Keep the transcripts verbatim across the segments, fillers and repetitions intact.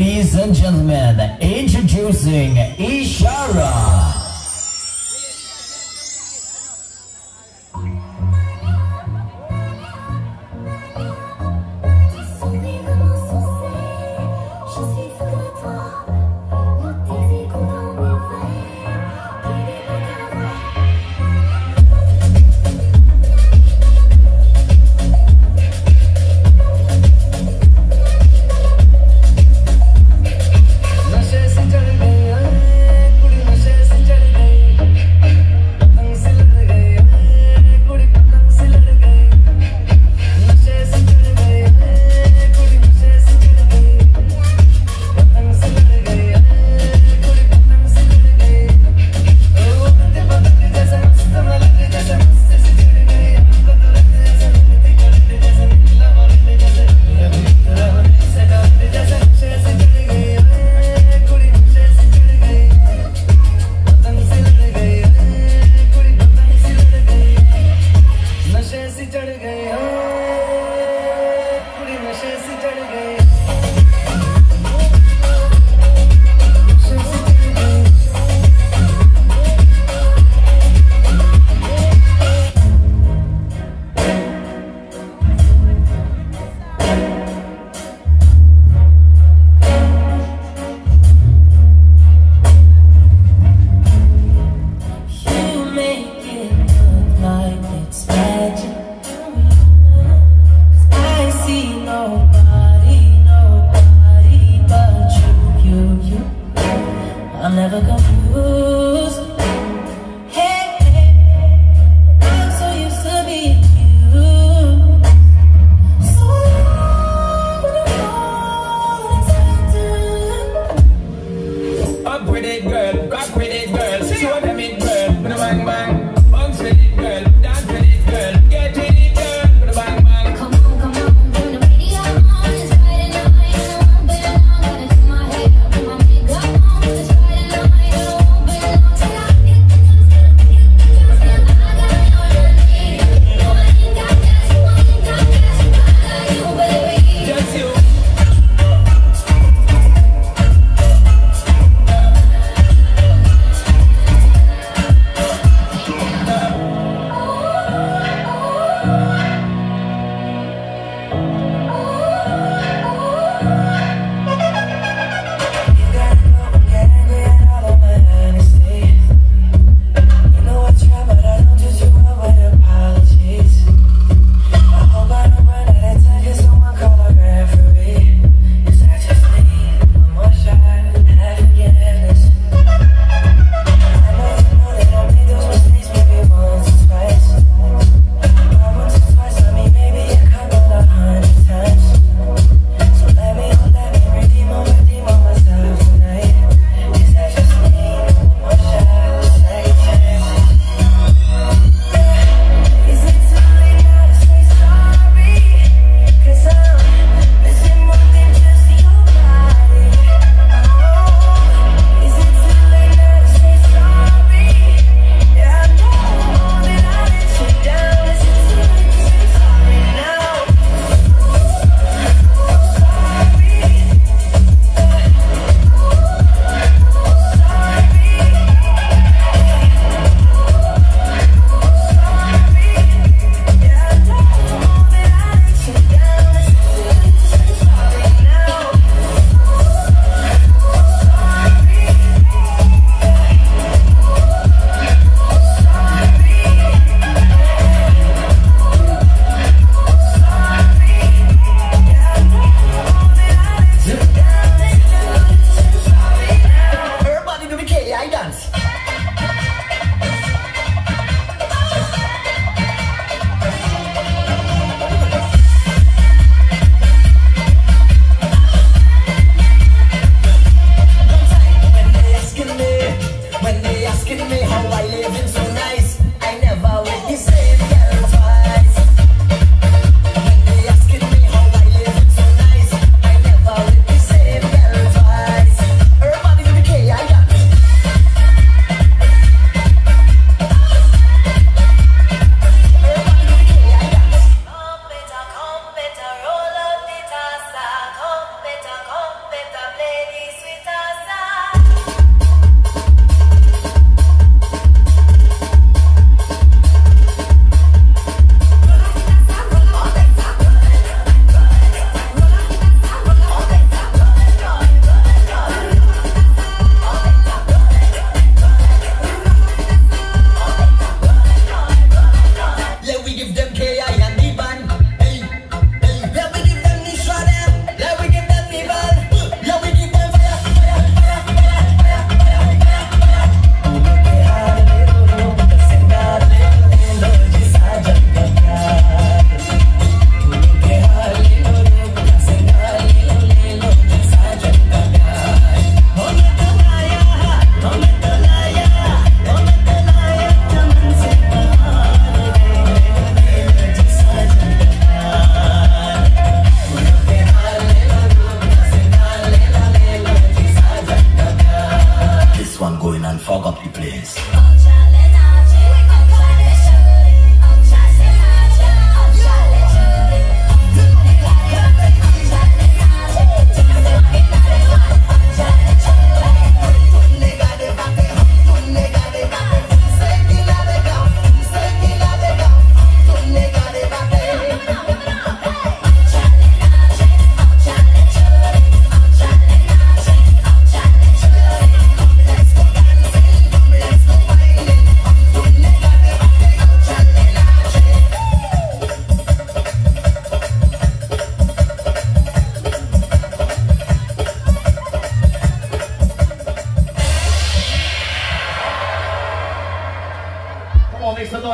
Ladies and gentlemen, introducing Ishara. Yes.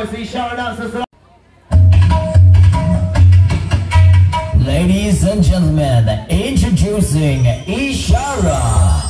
course, Ishara Dancers. Ladies and gentlemen, introducing Ishara.